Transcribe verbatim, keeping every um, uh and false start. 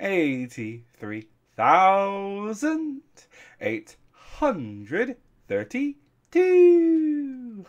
eighty-three thousand eight hundred thirty-two.